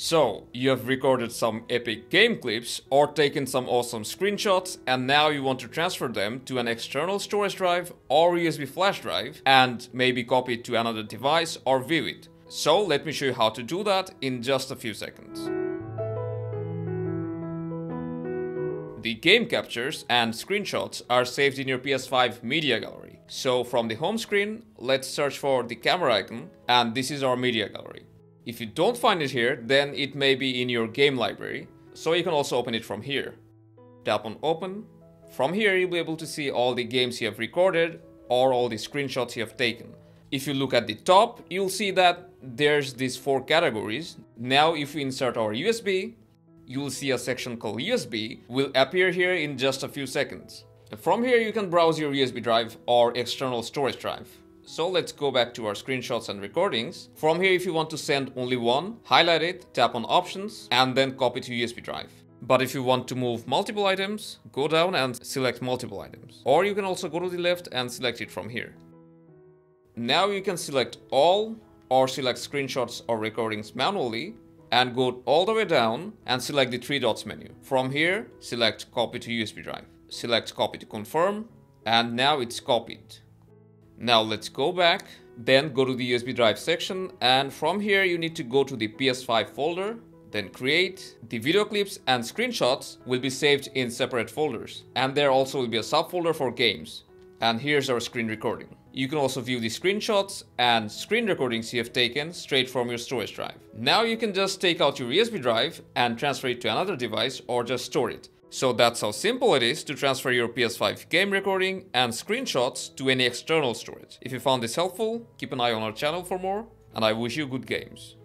So, you have recorded some epic game clips or taken some awesome screenshots, and now you want to transfer them to an external storage drive or USB flash drive and maybe copy it to another device or view it. So let me show you how to do that in just a few seconds. The game captures and screenshots are saved in your PS5 media gallery. So from the home screen, let's search for the camera icon, and this is our media gallery. If you don't find it here, then it may be in your game library, so you can also open it from here. Tap on open. From here you'll be able to see all the games you have recorded or all the screenshots you have taken. If you look at the top, you'll see that there's these four categories. Now if we insert our USB, you'll see a section called USB will appear here in just a few seconds. From here you can browse your USB drive or external storage drive. So let's go back to our screenshots and recordings. From here, if you want to send only one, highlight it, tap on options, and then copy to USB drive. But if you want to move multiple items, go down and select multiple items. Or you can also go to the left and select it from here. Now you can select all or select screenshots or recordings manually and go all the way down and select the three dots menu. From here, select copy to USB drive. Select copy to confirm, and now it's copied. Now let's go back, then go to the USB drive section, and from here you need to go to the PS5 folder, then create. The video clips and screenshots will be saved in separate folders, and there also will be a subfolder for games. And here's our screen recording. You can also view the screenshots and screen recordings you have taken straight from your storage drive. Now you can just take out your USB drive and transfer it to another device or just store it. So that's how simple it is to transfer your PS5 game recording and screenshots to any external storage. If you found this helpful, keep an eye on our channel for more, and I wish you good games.